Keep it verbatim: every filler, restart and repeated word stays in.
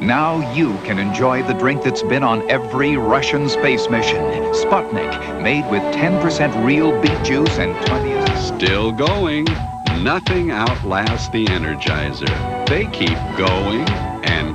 Now you can enjoy the drink that's been on every Russian space mission. Sputnik, made with ten percent real beet juice and twenty... Still going. Nothing outlasts the Energizer. They keep going and